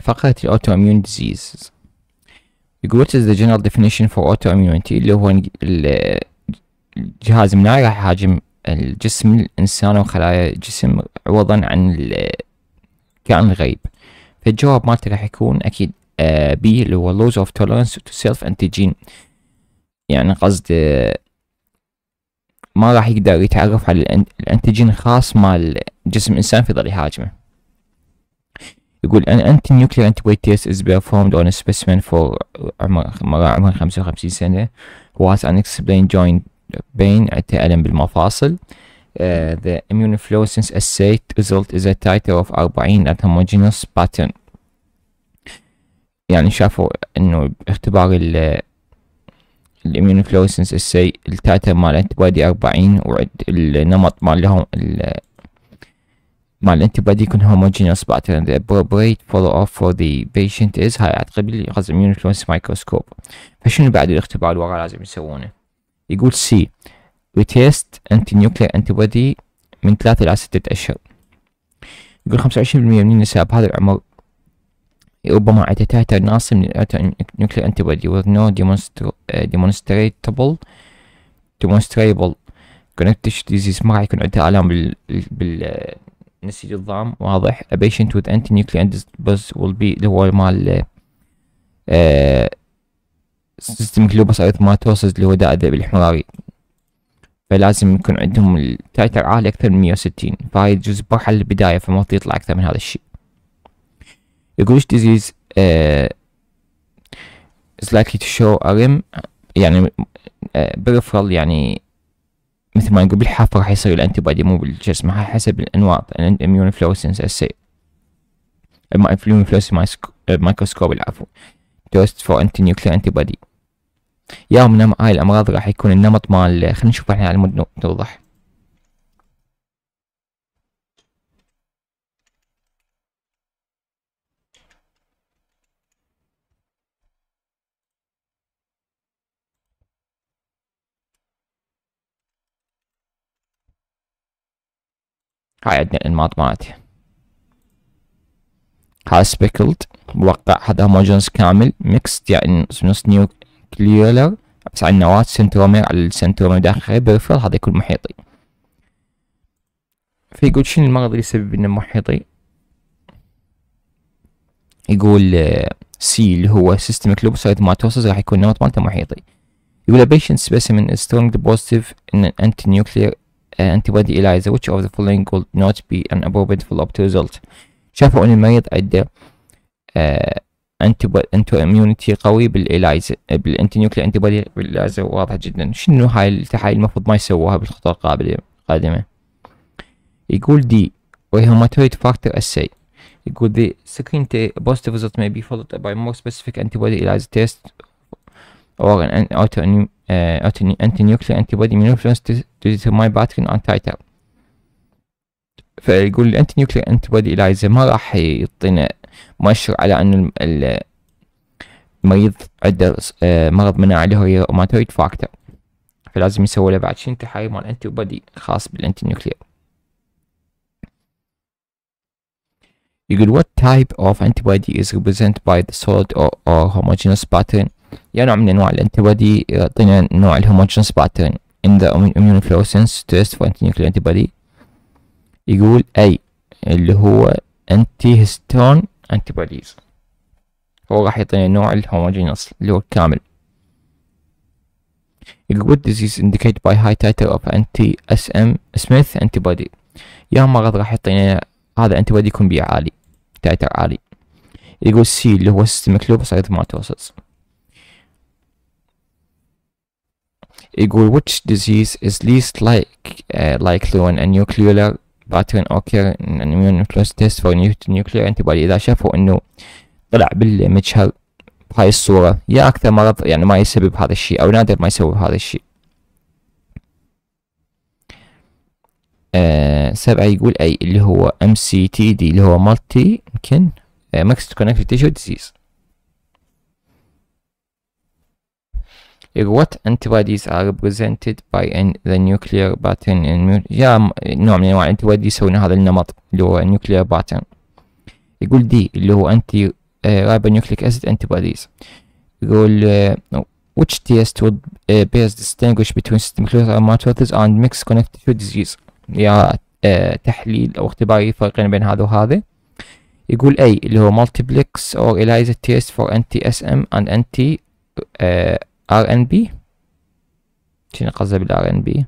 فقرة الأوتو إميون ديزيز. What is the general definition for autoimmunity؟ اللي هو الجهاز المناعي راح يهاجم الجسم الإنسان وخلايا الجسم عوضا عن الكائن الغريب. فالجواب مالته راح يكون أكيد بي اللي هو loss of tolerance to self antigen، يعني قصد ما راح يقدر يتعرف على الانتيجين الخاص مال جسم الإنسان فيظل يهاجمه. يقول an anti-nuclear antibody test is performed on a specimen for عمر 55 سنة who has an unexplained joint pain ألم بالمفاصل. The immunofluorescence assay result is a titer of 40 at homogenous pattern. يعني شافوا إنه باختبار الimmunofluorescence assay التايتر مال الانتبادي 40 وعد النمط مالهم مع الانتبادي يكون homogeneous pattern. The appropriate follow-up for the patient is هاي أعتقد بالغاز immunofluorescence microscope. فشنو بعد الاختبار اللي وراه لازم يسوونه؟ يقول C we test anti-nuclear antibody من 3 إلى 6 أشهر. يقول 25% من النساء بهذا العمر ربما عتتها ناقص من anti-nuclear antibody with no demonstrable connective disease. ما راح يكون عندها آلام نسيج الضام واضح. A patient with anti-nuclear antibodies will be اللي هو مال systemic lupus erythematosus اللي هو داء الذئب الحمراري، فلازم يكون عندهم التايتر عالي أكثر من 160، فهاي يجوز مرحلة البداية فما يطلع أكثر من هذا الشيء. يقول which disease is likely to show RM، يعني peripheral، يعني مثل ما نقول بالحافة راح يصير الانتبادي مو بالجسم، هاي حسب الانواع immunofluorescence assay immunofluorescence microscope العفو test for anti-nuclear antibody. يا من هاي الامراض راح يكون النمط مال، خلينا نشوف احنا على مود نوضح. هاي عندنا الانماط مالته، هذا سبيكلد موقع، هذا هوموجنس كامل، ميكست يعني نص نيوكليولر بس على النواة، سنترومير على السنترومير داخل بريفرال، هذا يكون محيطي. فيقول شنو المرض اللي يسبب انه محيطي؟ يقول سي اللي هو سيستميك لوبس ايثماتوسس راح يكون نمط مالته محيطي. يقول patient specimen is strongly positive in an anti-nuclear antibody ELISA which of the following would not be an appropriate follow-up to result. شافوا ان المريض عنده انتو اميونيتي قوي بالإلايزا بالانتينيوكلي انتيبادي بالإلايزا، واضح جدا. شنو هاي التحاليل المفروض ما يسووها بالخطوة القادمة. يقول دي rheumatoid factor assay. يقول the second positive result may be followed by more specific antibody ELISA test or an autoimmune anti-nuclear antibody immunofluorescence to determine pattern and titer. فيقول الانتي-nuclear antibody ELISA ما راح يعطينا مؤشر على أن المريض عنده مرض مناعي اللي هو rheumatoid factor، فلازم يسوي له بعد شين تحاليل مال antibody خاص بالانتي-nuclear. يقول what type of antibody is represented by the solid or homogeneous pattern؟ يعني نوع من أنواع الانتبادي يعطينا نوع الهوموجنس باترن in the immunofluorescence test for anti-nuclear antibody. يقول أي اللي هو anti-histone antibodies، هو راح يعطينا نوع الهوموجنس اللي هو الكامل. يقول what disease indicated by high titer of anti-SM Smith antibody، يا مرض راح يعطينا هذا antibody يكون بيه عالي تايتر عالي. يقول C اللي هو systemic lupus erythematosus. يقول which disease is least likely when a nuclear pattern occur in an immunofluorescence test for nuclear antibody. إذا شافوا إنه طلع بالمجهر بهاي الصورة، يا أكثر مرض يعني ما يسبب هذا الشيء أو نادر ما يسبب هذا الشيء. 7 يقول أي اللي هو MCTD اللي هو multi يمكن mixed connective tissue disease. What antibodies are represented by the nuclear pattern in نوع من أنواع الانتبادي يسوون هذا النمط اللي هو nuclear pattern. يقول دي اللي هو انتي ribonucleic acid antibodies. يقول which test would best distinguish between systemic lupus erythematosus and mixed connective disease. يا تحليل او اختبار يفرقين بين هذا وهذا. يقول اي اللي هو multiplex or ELISA test for anti-SM and anti-RNP. شنو قصده بالRNP؟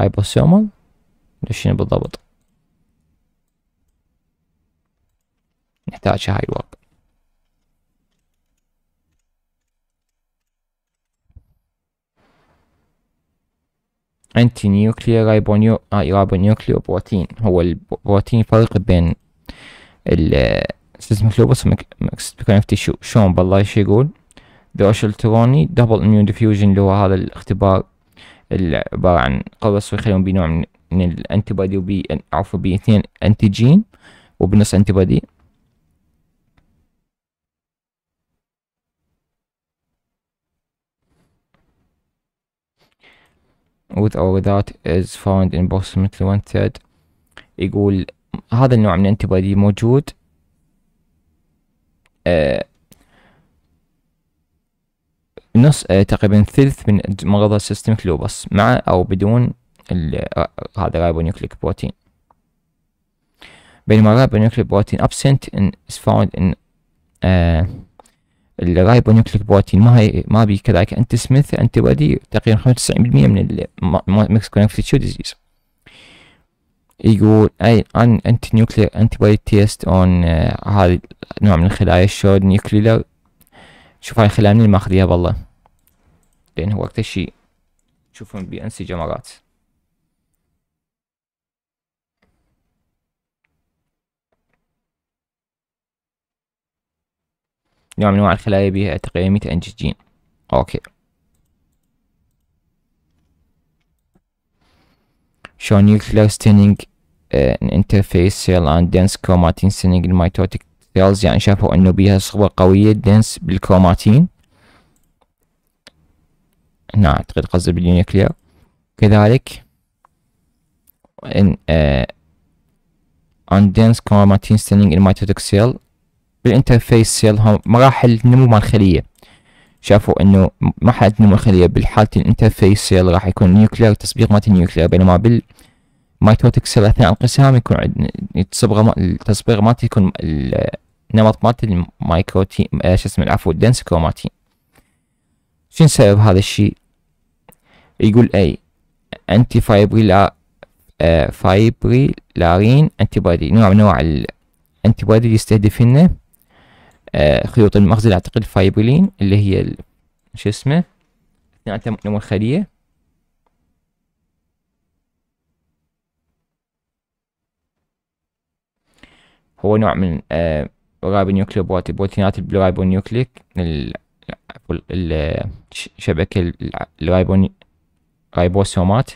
ribosomal شنو بالضبط؟ نحتاج هاي الورقة. anti-nuclear ribonucleoprotein هو البروتين يفرق بين systemic lupus mixed connective tissue. شلون بالله ايش يقول؟ ذا اشلتروني double immunodiffusion اللي هو هذا الاختبار اللي عبارة عن قرص ويخلون بنوع من الانتيبادي وبي عفوا بي 2 انتيجين وبنص انتيبادي. with or without is found in approximately 1/3. يقول هذا النوع من الانتيبادي موجود نص تقريبا ثلث من مرضى السيستميك لوبس مع أو بدون هذا الريبونيوكليك بروتين، بينما الريبونيوكليك بروتين absent is found in الريبونيوكليك بروتين ما بي كذلك انتي سميث انتيبادي تقريبا 95% من الميكس كونكتيف تشو ديزيز. يقول اي ان انتي نيوكلير انتيبادي تيست اون هذا نوع من الخلايا الشود نيوكلير. شوف هاي الخلايا منين ماخذيها بالله، لان هو اكثر شيء تشوفون بانسجه مرات. نوع من انواع الخلايا بها تقريبا 100 انتيجين. اوكي show nuclear staining an interface cell and dense chromatin staining in mitotic cells. يعني شافوا انه بيها صبغة قوية dense بالكروماتين، نعم اعتقد قصده بالنيوكلير. كذلك ان on dense chromatin staining in mitotic cell بالانترفيس سيل هم مراحل نمو مال الخلية. شافوا انه مرحلة نمو الخلية بالحالة الانترفيس سيل راح يكون نيوكلير تصبيغ مالت النيوكلير، بينما بالميتوتيك سيل اثناء الانقسام يكون عندنا التصبيغ مالته يكون النمط مالت المايكروتين شو اسمه العفو الدنس كروماتين. شنو سبب هذا الشيء؟ يقول اي انتي فايبريلارين انتيبادي نوع من انواع الانتيبادي يستهدف لنا خيوط المغزل اعتقد فايبريلين اللي هي شو اسمه اثناء نمو الخلية. هو نوع من الريبونيوكليك بروتينات الريبونيوكليك الشبكة الريبوسومات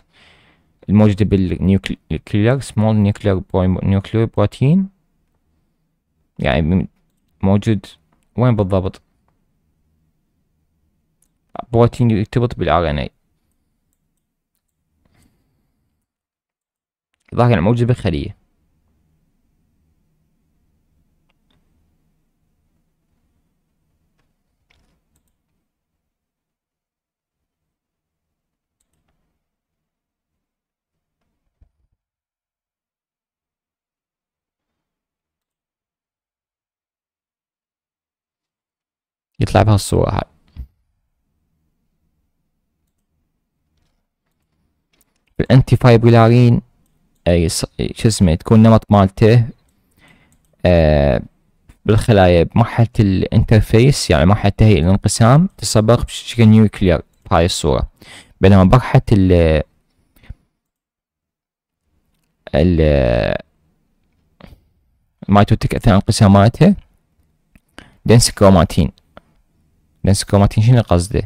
الموجودة بالنيوكلير سمول نيوكلير بروتين. يعني موجود وين بالضبط؟ بروتين يرتبط بالار ان اي ظاهرا موجود بالخلية. يطلع بهالصورة هاي. الانتي فايبريلارين اي شو اسمه تكون نمط مالته بالخلايا بمرحلة الانترفيس، يعني مرحلة تهيئة الانقسام تصبغ بشكل نيوكلير بهاي الصورة، بينما مرحلة ال الميتوتيك اثناء الانقسام مالتها دنس كروماتين. دنس كروماتين شنو قصده؟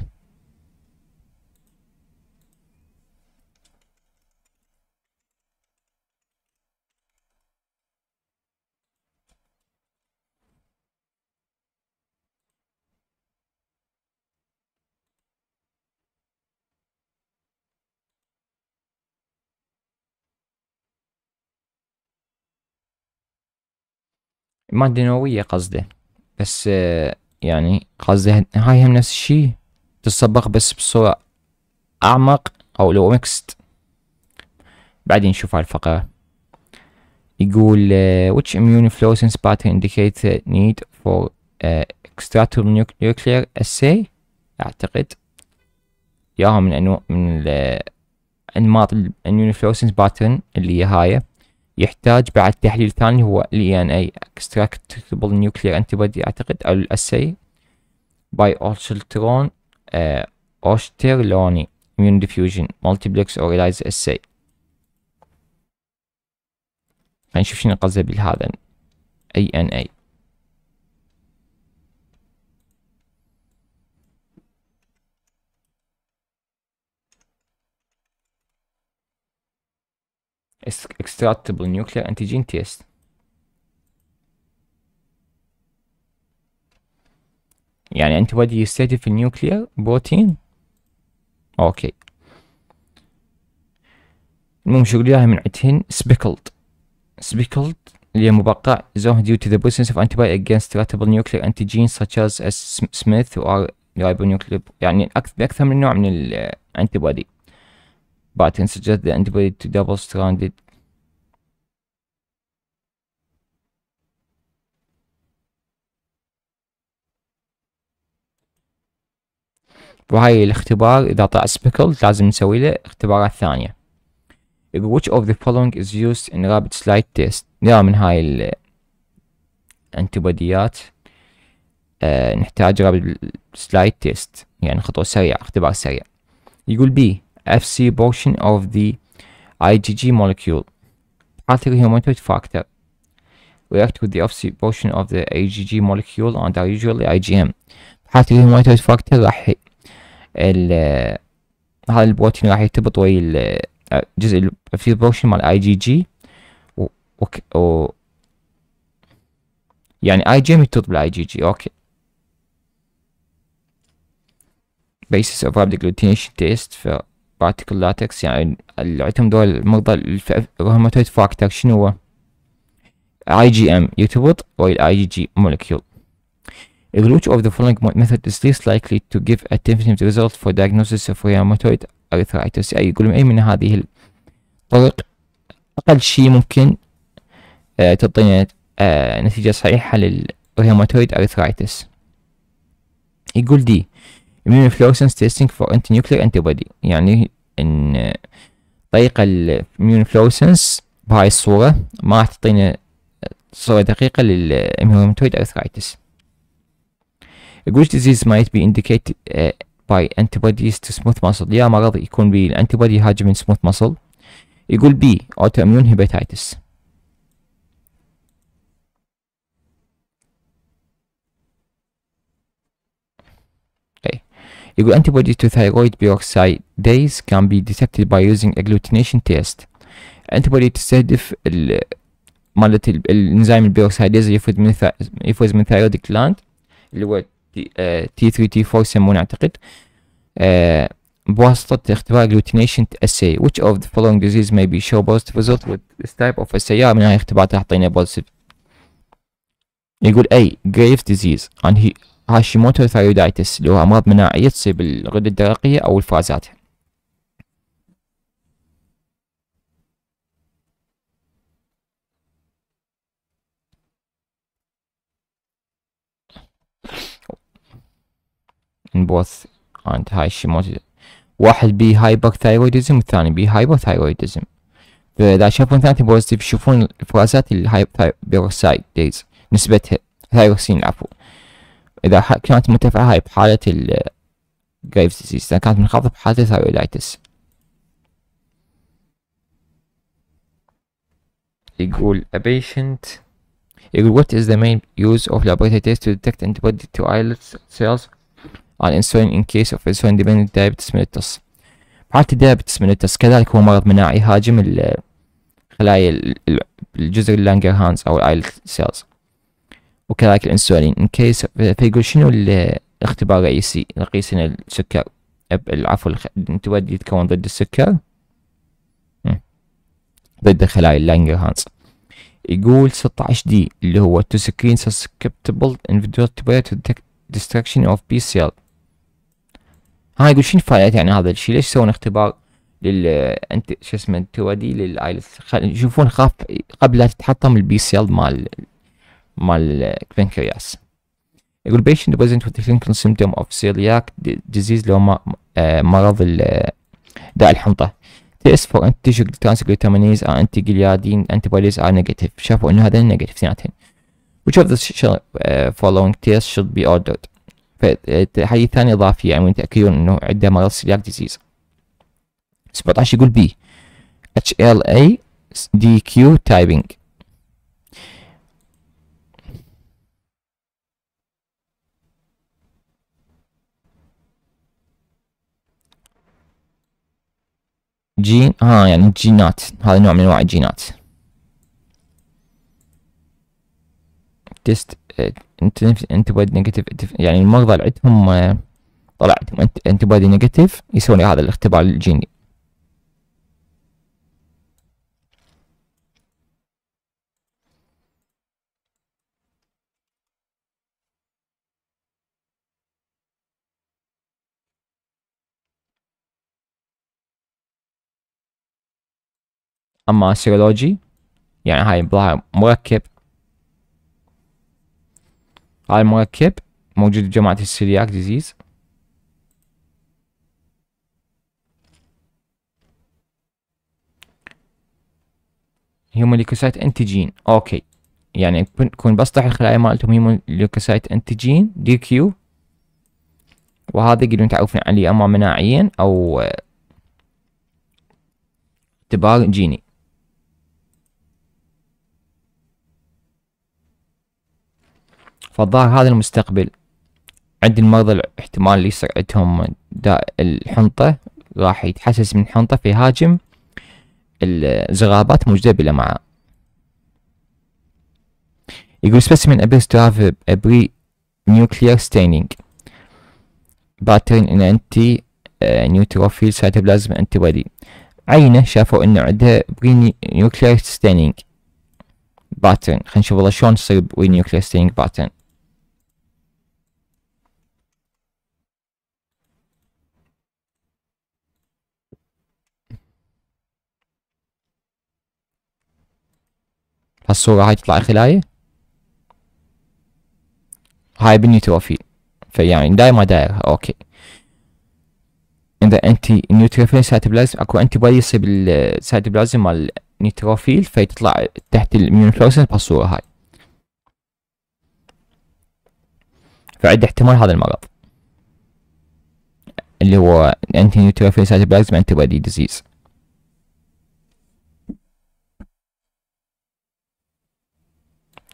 مادة نووية قصده، بس يعني قصده هاي هم نفس الشي، تتصبغ بس بصورة أعمق أو لو ميكست. بعدين نشوف هالفقرة، يقول which immunofluorescence pattern indicates need for extractable nuclear assay. أعتقد ياها من أنواع من أنماط الimmunofluorescence pattern اللي هي هاي. يحتاج بعد تحليل ثاني هو ال DNA extractable nuclear antibody أعتقد، أو الأسي by أوشترون أوشترلوني immunodiffusion multiplex or ELISA assay. خلينا نشوف شنو قصده بهذا ANA. extractable nuclear antigen test. يعني antibody يستهدف النيوكلير بروتين. اوكي، المهم شغلها من عندهن speckled اللي هي مبقع zone due to the presence of antibody against extractable nuclear antigens such as Smith or ribonucleoprotein. يعني أكثر من نوع من الانتيبودي pattern suggest the antibody to double stranded. وهاي الاختبار إذا طلع سبيكل لازم نسوي له اختبارات ثانية. Which of the following is used in rapid slide test. نرى من هاي الانتيبوديات نحتاج rapid slide test، يعني خطوة سريعة، اختبار سريع. يقول بي FC portion of the IgG molecule path rheumatoid factor react with the FC portion of the IgG molecule and are usually IgM. path rheumatoid factor راح هذا البروتين راح يرتبط ويا الجزء في portion مال IgG و يعني IgM يرتبط بال IgG. اوكي، basis of rapid agglutination test for بارتيكل لاتكس. يعني اللي عندهم دول مرضى الرهماتويد فاكتور شنو هو؟ اي جي ام يرتبط ويا اي جي مولكيول. Which of the following method is least likely to give a definitive result for diagnosis of rheumatoid arthritis. يعني يقول اي من هذه الطرق اقل شيء ممكن تعطينا نتيجة صحيحة للرهماتويد ارثرايتس. يقول دي immunofluorescence testing for anti-nuclear antibody. يعني ان طريقة الimmunofluorescence بهاي الصورة ما راح تعطينا صورة دقيقة للrheumatoid arthritis. Which disease might be indicated by antibodies to smooth muscle. يا مرض يكون بالantibody يهاجم من smooth muscle. يقول B autoimmune hepatitis. يقول antibody to thyroid peroxidase can be detected by using agglutination test. antibody تستهدف مالة الإنزيم البيروكسيداز يفوز من thyroid gland اللي هو T3 T4 يسمونه أعتقد، بواسطة اختبار agglutination assay. which of the following disease may be show positive result with this type of assay. يا من هاي اختبارات أعطينا positive. يقول A Graves disease and he هاشيموتو ثايرويدايتس اللي هو أمراض مناعية تصيب الغدة الدرقية أو الفازات. in both and هاشيموتو، واحد بي هايبر ثايرويدزم والثاني بي هايبر ثايرويدزم. فإذا شافون ثلاثة بوزيتيف يشوفون الفازات الهايبر ثايرويدز نسبتها ثايروكسين العفو. إذا كانت مرتفعة هاي بحالة ال Graves disease، إذا كانت منخفضة بحالة الثايرويدايتس. يقول a patient، يقول what is the main use of laboratory tests to detect antibody to islet cells on insulin in case of insulin dependent diabetes mellitus. بحالة الدايابيتس ميليتس كذلك هو مرض مناعي يهاجم خلايا الجزر اللانجرهانز أو الآيلت سيلز وكذلك الانسولين ان كيس. فيقول شنو الاختبار الرئيسي نقيس هنا السكر العفو الانتبادي يتكون ضد السكر ضد خلايا اللانجرهانز. يقول 16D اللي هو to screen susceptible individuals to destruction of B cell. هاي يقول شنو فايدة يعني هذا الشيء؟ ليش سوون اختبار للانت شو اسمه التوادي للعائلة يشوفون خاف قبل لا تتحطم البي سيل مال البنكرياس. يقول patient present with the clinical symptom of celiac disease لو مرض داء الحمضة. Tests for anti-tissue transglutaminase or anti-gliadin antibodies are negative. شافوا انه هذا negative اثنيناتهم. Which of the following tests should be ordered؟ فالحاجة الثانية إضافية يعني تأكدون انه عنده مرض celiac disease. 17 يقول بي HLA DQ typing. جين يعني الجينات، هذا نوع من انواع الجينات. تيست انتبادي نيجاتيف يعني المرضى اللي عندهم طلع عندهم انتبادي نيجاتيف يسوون هذا الاختبار الجيني. اما سيرولوجي يعني هاي بلاها مركب، هاي المركب موجود بجماعة السيلياك ديزيز. هيومن ليكوسايت انتيجين اوكي يعني يكون بسطح الخلايا مالتهم هيومن ليكوسايت انتيجين دي كيو، وهذا يقدرون تعرفون عليه اما مناعيا او اختبار جيني. فالظاهر هذا المستقبل عند المرضى احتمال اللي يصير عندهم داء الحنطة راح يتحسس من الحنطة فيهاجم الزغابات موجودة بالأمعاء. يقول specimen appears to have a pre-nuclear staining pattern in anti-neutrophil cytoplasm antibody. عينة شافوا انه عندها برينيوكلير ستينينج باترن، خلينا نشوف والله شلون تصير برينيوكلير ستينينج باترن. هالصورة هاي تطلع خلايا هاي بالنيوتروفيل، فيعني داير ما دايرها اوكي. إذا أنتي نيوتروفيل سايتوبلازم أكو أنتيبودي يصيب السايتوبلازم مال نيوتروفيل فيطلع تحت الاميونوفلوريسنس بهالصورة هاي، فعد احتمال هذا المرض اللي هو أنتي نيوتروفيل سايتوبلازم أنتيبودي ديزيز.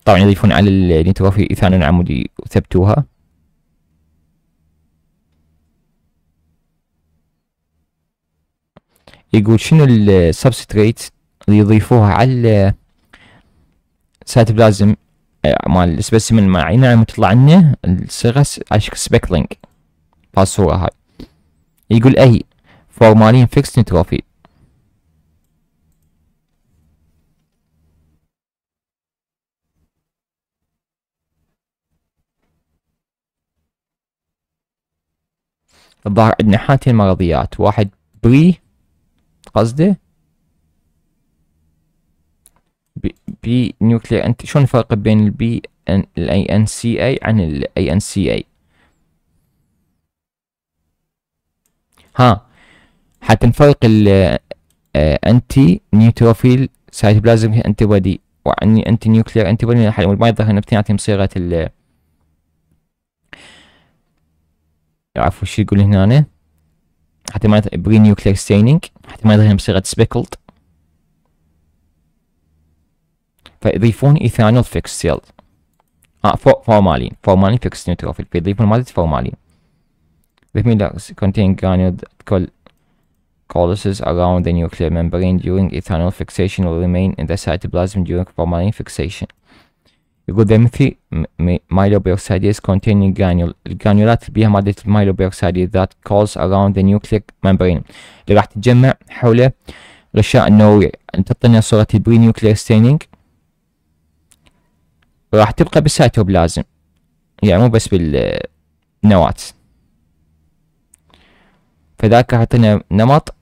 طبعا يضيفون على النيوتروفيل إيثانول عمودي وثبتوها. يقول شنو السبستريت اللي يضيفوها على السايتوبلازم مال السبيسيمن مع عينه لما تطلع لنا الصيغه على شكل سبيكلينج بهالصوره هاي. يقول اي فورمالين فيكس نيوتروفيل. الظاهر عندنا حالتين مرضيات، واحد بري قصده بي نيوكلير انت. شلون الفرق بين البي ان الاي ان سي اي عن الاي ان سي اي؟ ها حتى نفرق الانتي نيوتروفيل سايتوبلازم انتي بودي وعن انتي نيوكلير انتي بودي ما يظهر ان بتنعطيهم صيغه ال يعرفوا شو يقول هنا حتى ما بري نيوكلير ستينينج حتى ما يظهر بصيغة سبيكلد، فيضيفون ايثانول فيكس سيل فورمالين فيكس نيوتروفيل فيضيفون مادة فورمالين. Formamines contain granule colossus around the nuclear membrane during ethanol fixation will remain in the cytoplasm during formalin fixation. يقول the myeloperoxidase containing granule الجرانولات بيها مادة الميلوبيروكسيديز that calls around the nucleic membrane اللي راح تتجمع حول غشاء النووي. تعطينا صورة البري نيوكلير ستينينج وراح تبقى بالسيتوبلازم، يعني مو بس بالنواة. فذاك حطينا نمط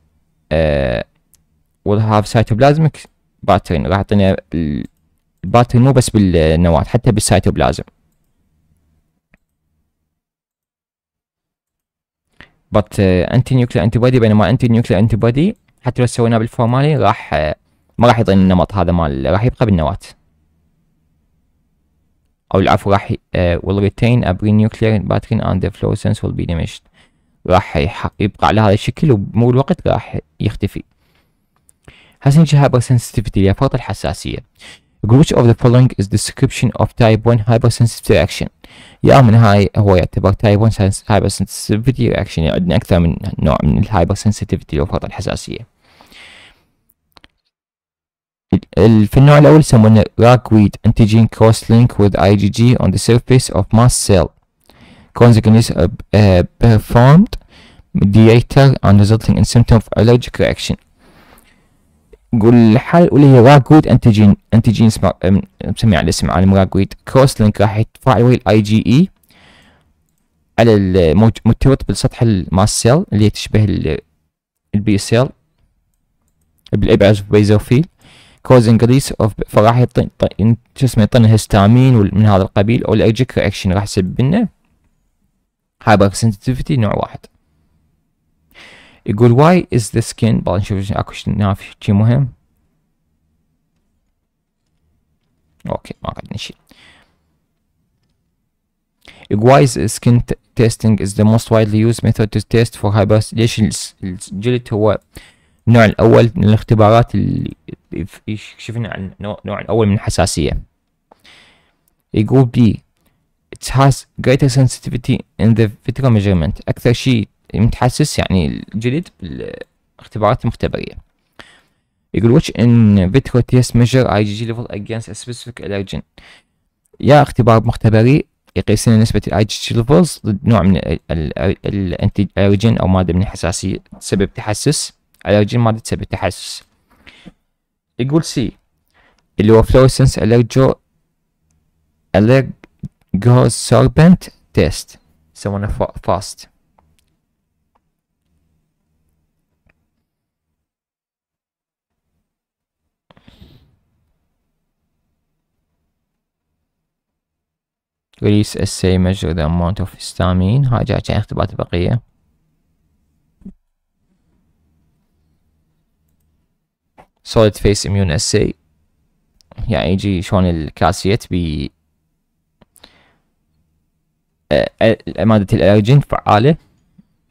will have cytoplasmic pattern، راح يعطينا الباترن مو بس بالنواة حتى بالسيتوبلازم، but anti nuclear antibody. بينما anti nuclear antibody حتى لو سويناه بالفورمالين راح ما راح يعطينا النمط هذا مال، راح يبقى بالنواة، او العفو راح will retain a pre-nuclear pattern and the fluorescence will be diminished، راح يبقى على هذا الشكل ومو الوقت راح يختفي. هسه نجي hypersensitivity اللي هي فرط الحساسية. Which of the following is description of type 1 hypersensitivity reaction؟ يا من هاي هو يعتبر type 1 hypersensitivity reaction، يعني عندنا أكثر من نوع من الhypersensitivity أو فرط الحساسية. في النوع الأول يسمونه ragweed antigen cross-link with IgG on the surface of mast cell. Consequences are performed mediator and resulting in symptom of allergic reaction. نقول الحالة الأولى هي ragweed antigen، antigen نسميه على اسم عالم ragweed cross-link، راح يتفاعل ويا ال IgE على المرتبط بالسطح الماست سيل اللي تشبه البي سيل بالإبعاز بيزوفيل، causing release of، فراح يعطينا شو اسمه، يعطينا هستامين ومن هذا القبيل، او الالرجيك رياكشن راح يسبب لنا هايبر سنسيتيفيتي نوع واحد. يقول واي از ذا سكين، بعد نشوف اكو شيء مهم. اوكي ما عندنا شيء. يقول واي از سكين تيستينج از ذا موست وايدلي يوز ميثود تو تيست فور هايبر. ليش الجلد هو النوع الأول من الاختبارات اللي شفنا عن النوع الأول من الحساسية؟ يقول بي it has greater sensitivity in the vitro measurement، أكثر شيء متحسس يعني الجلد بالاختبارات المختبرية. يقول which in vitro test measure IgG level against a specific allergen، يا اختبار مختبري يقيس لنا نسبة IgG levels ضد نوع من الألرجين أو مادة من الحساسية تسبب تحسس، الألرجين مادة تسبب تحسس. يقول سي اللي هو فلوسنس ألرجو سوربنت تيست، يسمونه فاست. ريليس اساي measure the amount of histamine، هاي جاية عن اختبارات البقية. solid phase immune assay، يعني يجي شلون الكاسيت ب مادة الألرجين فعالة،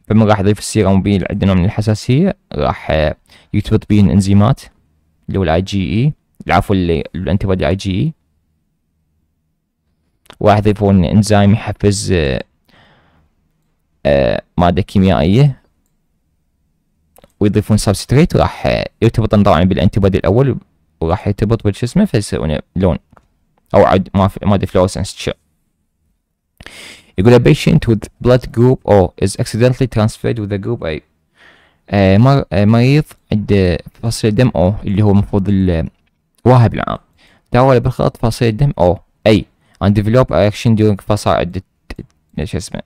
فمن راح يضيف السيرم بيه اللي عندنا من الحساسية راح يرتبط بيه الإنزيمات اللي هو الأي جي إي، العفو الأنتيبودي أي جي إي، وراح يضيفون إنزيم يحفز مادة كيميائية ويضيفون سبستريت، وراح يرتبطون طبعا بالانتيبودي الاول وراح يرتبط بالش اسمه فيسوون لون او عد ما دي فلوسنس. يقول a patient with blood group O is accidentally transferred with the group A، مريض عنده فصيل دم O اللي هو المفروض الواهب العام، تحول بالخلط فصيل دم O A and develop reaction during فصائل شو اسمه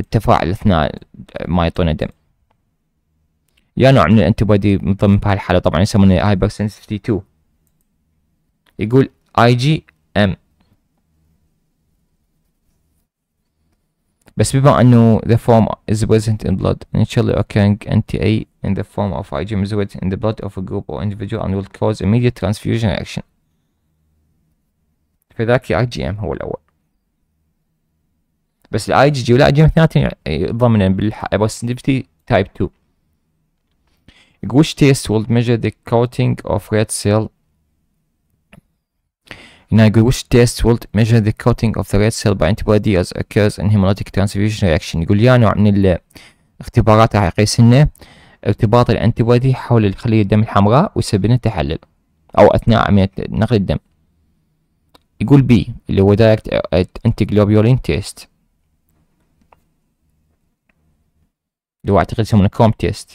التفاعل اثناء ما يعطونا دم. يا نوع من الانتيبودي منضمن في هالحالة طبعا يسمونه هايبر سنسيتيفيتي 2. يقول اي جي ام، بس بما انه the form is present in blood initially occurring NTA in the form of IgM is present in the blood of a group or individual and will cause immediate transfusion reaction، فذاك اي جي ام هو الاول، بس الاي جي جي والاي جي ام اثنيناتهم يضمنن بالهايبر سنسيتيفيتي تايب 2. Which test will measure the coating of red cell؟ هنا يقول which test will measure the coating of the red cell by antibody as occurs in hemolytic transfusion reaction؟ يقول يا نوع من الاختبارات راح يقيس لنا ارتباط الانتيبودي حول الخلية الدم الحمراء ويسبب لنا تحلل أو أثناء عملية نقل الدم. يقول بي اللي هو Direct Antiglobulin Test، اللي هو أعتقد يسمونه كروم تيست.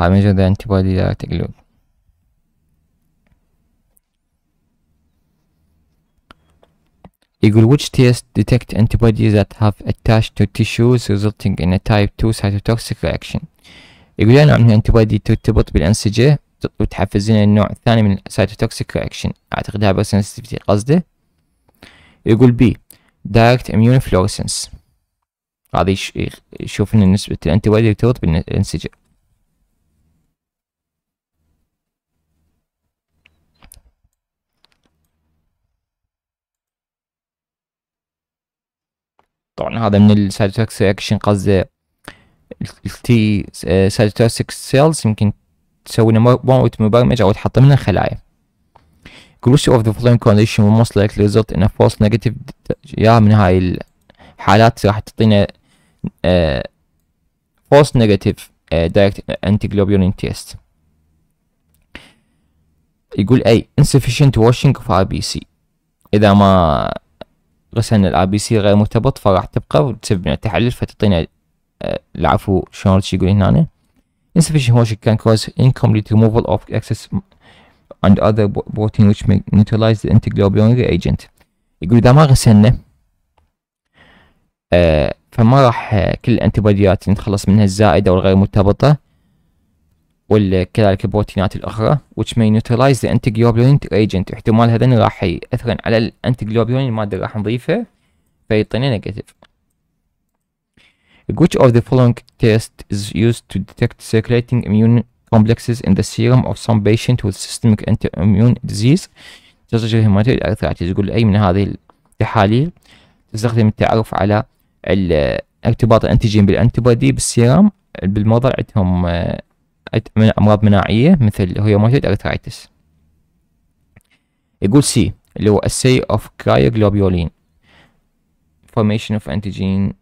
I measure the antibody that I glue. يقول which test detect antibodies that have attached to tissues resulting in a type 2 cytotoxic reaction. يقول لنا أنه antibody ترتبط بالأنسجة وتحفز لنا النوع الثاني من cytotoxic reaction. أعتقد هايبر سنسيتيفيتي قصده. يقول B direct immunofluorescence. هذا يشوف لنا نسبة الانتيبودي اللي ترتبط بالأنسجة. طبعا هذا من السايتوتوكسيك رياكشن قصده التي سايتوتوكسيك سيلز يمكن تسوي لنا موت مبرمج او تحط منها خلايا. Which of the following condition will most likely result in a false negative. يا من هاي الحالات راح تعطينا false negative direct antiglobulin test. يقول اي insufficient washing of RBC. اذا ما غسلنا الار بي سي غير مرتبط فراح تبقى وتسبب لنا تحلل فتعطينا العفو شلون يقول هنا insufficient washing can cause incomplete removal of excess and other protein which may neutralize the antiglobulin reagent. يقول إذا ما غسلنا فما راح كل الانتيبوديات نتخلص منها الزائدة والغير مرتبطة وكذلك البروتينات الأخرى which may neutralize the antiglobulin reagent. احتمال هذا راح يأثرن على الانتيجلوبولين المادة اللي راح نضيفها فيعطينا نيجاتيف. Which of the following tests is used to detect circulating immune complexes in the serum of some patient with systemic anti-immune disease such as rheumatoid arthritis. يقول أي من هذه التحاليل تستخدم التعرف على ارتباط الانتيجين بالانتيبودي بالسيرم بالمرضى عندهم امراض مناعيه مثل هيوماتويد ارثرايتس. يقول سي اللي هو assay of cryoglobulin formation of antigen.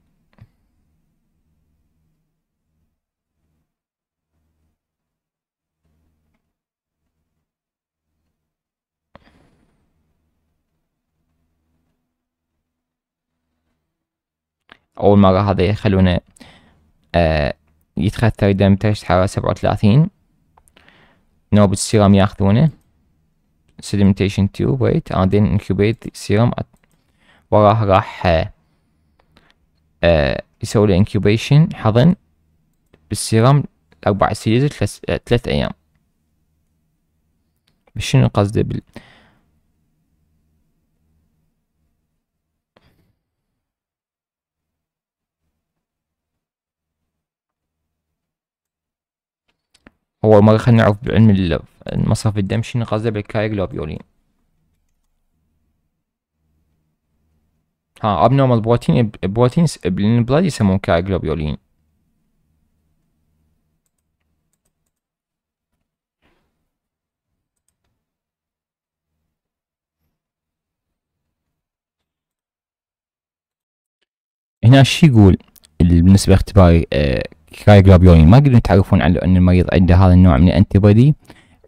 أول مرة هذا يخلونا يتخثر دم بدرجة حرارة 37 نوبة السيرم ياخذونه sedimentation tube wait and then incubate serum. وراه راح يسوي له incubation حضن بالسيرم 4 سليزة 3 أيام. شنو قصده بال أول مرة خلينا نعرف بعلم المصرف الدم شنو قصده بالكايغلوبيولين. ها abnormal بروتين بالبلاد يسمون كايغلوبيولين. هنا شو يقول بالنسبة لاختباري كرايوغلوبولين ما يقدرون يتعرفون على ان المريض عنده هذا النوع من الانتيبودي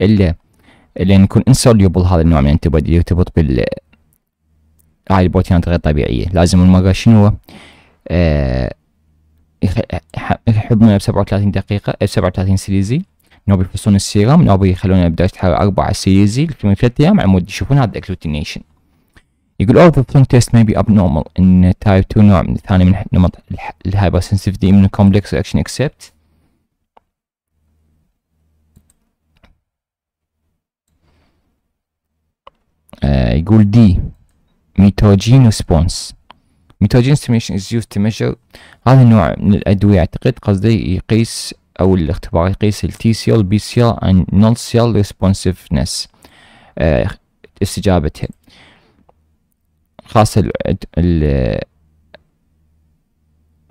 الا يكون انسوليوبل هذا النوع من الانتيبودي يرتبط بال هاي البروتينات غير طبيعيه. لازم المرة شنو يحبونه ب 37 دقيقه 37 سليزي نوبي يفصلون السيرم نوبي يخلونه بدرجه حراره 4 سليزي لمده 3 ايام عمود يشوفون هذا الاكلوتينيشن. يقول all the following tests may be abnormal in type 2 نوع من الثاني من نمط الهايبرسنسيفيتي من complex reaction except. يقول D mitogen response. mitogen stimulation is used to measure هذا النوع من الأدوية أعتقد قصده يقيس أو الاختبار يقيس ال T cell, B cell and non cell responsiveness استجابتها خاصة ال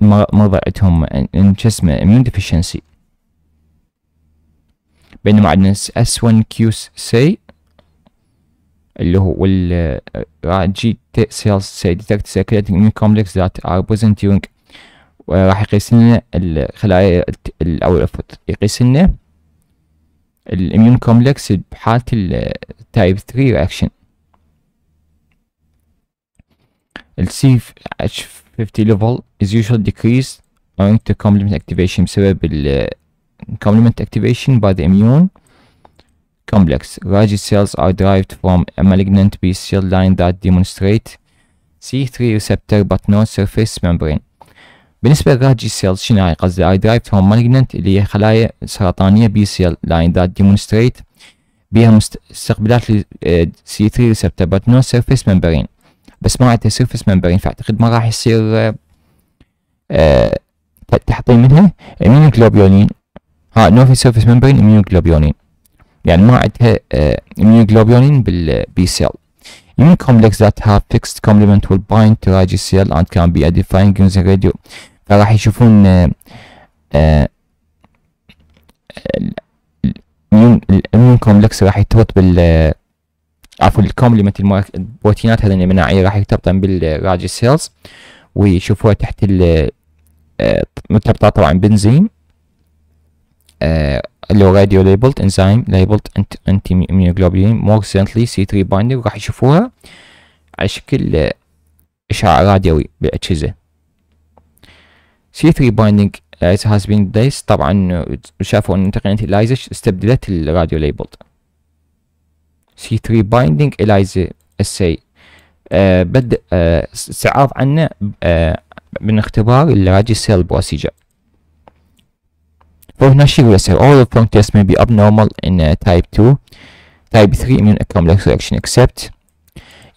المرضى عندهم شو اسمه immune deficiency. بينما عندنا S1QC اللي هو وال G cells say detect circulating immune complex that are present during راح يقيس لنا الخلايا أو يقيس لنا immune complex بحالة ال type 3 reaction. ال CH50 level is usually decreased owing to complement activation بسبب ال complement activation by the immune complex. Golgi cells are derived from a malignant B cell line that demonstrate C3 receptor but no surface membrane. بالنسبة للغاجي cells شنو هاي؟ قصدي I derived from malignant اللي هي خلايا سرطانية B cell line that demonstrate بيها مستقبلات ل C3 receptor but no surface membrane. بس ما عندها surface membrane، فأعتقد ما راح يصير تحطيم منها immunoglobulin. ها no في surface membrane immunoglobulin، يعني ما عندها immunoglobulin بالB cell. Immune complex that have fixed complement will bind to Golgi cell and can be identifying using radio. فراح يشوفون immune complex راح يرتبط بال عفوا الكومبلمنت البروتينات هذه المناعية راح يرتبطن بالراجي سيلز ويشوفوها تحت مرتبطة طبعا بنزيم اللي هو راديو ليبلد انزيم ليبلد انتي اميونوجلوبولين مور ريسنتلي سي 3 بايندينج، وراح يشوفوها على شكل اشعاع راديوي بالاجهزة. سي 3 بايندينج هاز بين دايس، طبعا شافوا ان تقنية الايزا استبدلت الراديو ليبلد. C3 binding ELISA assay بدأ استعراض عنه من اختبار الراجي سيل بروسيجر. For Hashimoto assay, all the form tests may be abnormal in type 2, type 3 immune complex reaction except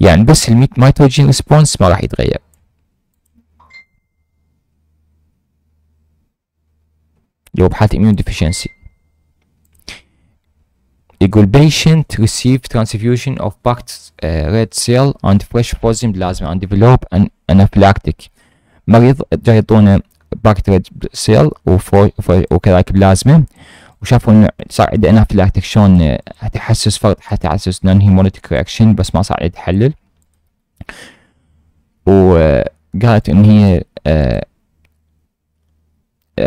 يعني بس الميتوجين ريسبونس ما راح يتغير. يبحث immune deficiency. يقول patient receive transfusion of packed red cell and fresh frozen plasma and develop an anaphylactic. مريض جاي يعطونه باكت ريد سيل وكذلك بلازما وشافوا انه صار عنده انافلاكتيك، شلون تحسس فرط تحسس نون هيموليتيك رياكشن، بس ما صار عنده تحلل، وقالت ان هي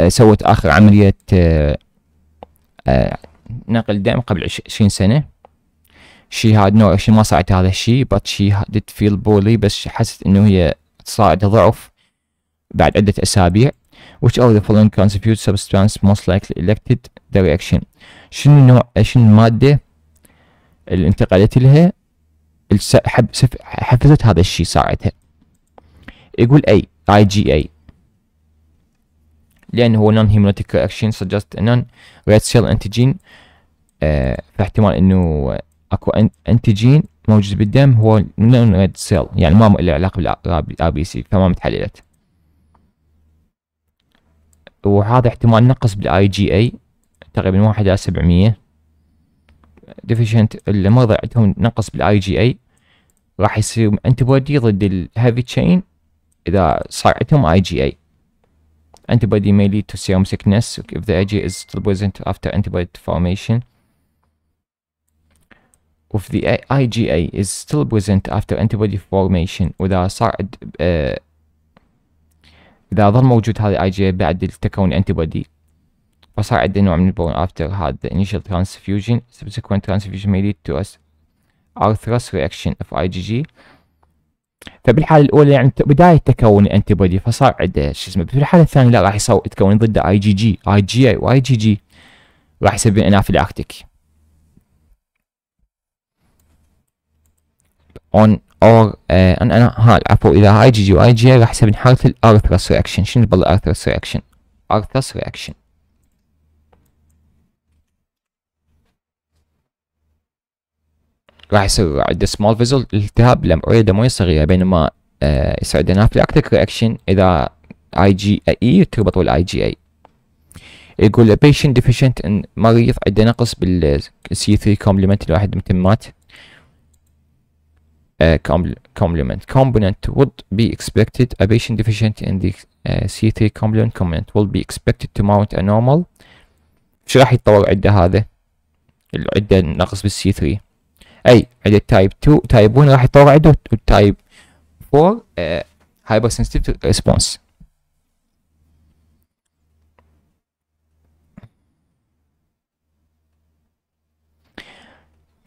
سوت اخر عملية نقل دم قبل 20 سنة. شي هاد نوع شي ما صارت هذا الشي but she did feel poorly، بس حست انه هي صارت ضعف بعد عدة اسابيع. which of the following constitute substance most likely elected the reaction. شنو نوع شنو المادة اللي انتقلت لها حفزت هذا الشي صارتها. يقول اي IgA لأنه هو non hemolytic reaction suggest non red cell antigen، فاحتمال انه اكو انتيجين موجود بالدم هو non red cell، يعني ما له علاقه بالRBC فما متحللت، وهذا احتمال نقص بالIgA تقريبا 1/700. deficient المرضى عندهم نقص بالIgA راح يصير antibody ضد الهيفي تشين اذا صار عندهم IgA. Antibody may lead to serum sickness if the IgA is still present after antibody formation. If the IgA is still present after antibody formation، وإذا صار إذا ظل موجود هذا IgA بعد التكون antibody، فصار عندنا نوع من البورن after had the initial transfusion. Subsequent transfusion may lead to arthritis reaction of IgG. فبالحالة الأولى يعني بداية تكون الأنتيبودي فصار عنده شو اسمه، بالحالة الثانية لا راح يتكون ضده IgA وIgG راح يسبب أنافيلاكتيك. on or عفوا إذا IgG وIgA راح يسبب حالة الأرثرس رياكشن. شنو بالله أرثرس رياكشن؟ أرثرس رياكشن راح يصير عنده small vessel التهاب لمعوية دموية صغيرة، بينما يصير عنده anaphylactic reaction إذا IgA تربط بال IgA. يقول patient deficient إن مريض عنده نقص بال C3 complement الواحد متمات complement component would be expected. A patient deficient in the C3 complement component will be expected to mount a normal. شو راح يتطور عنده هذا؟ عنده نقص بال C3 اي عدة تايب 2 تايب 1 راح يطور عدة والتايب 4 هايبر سنسيتيف ريسبونس.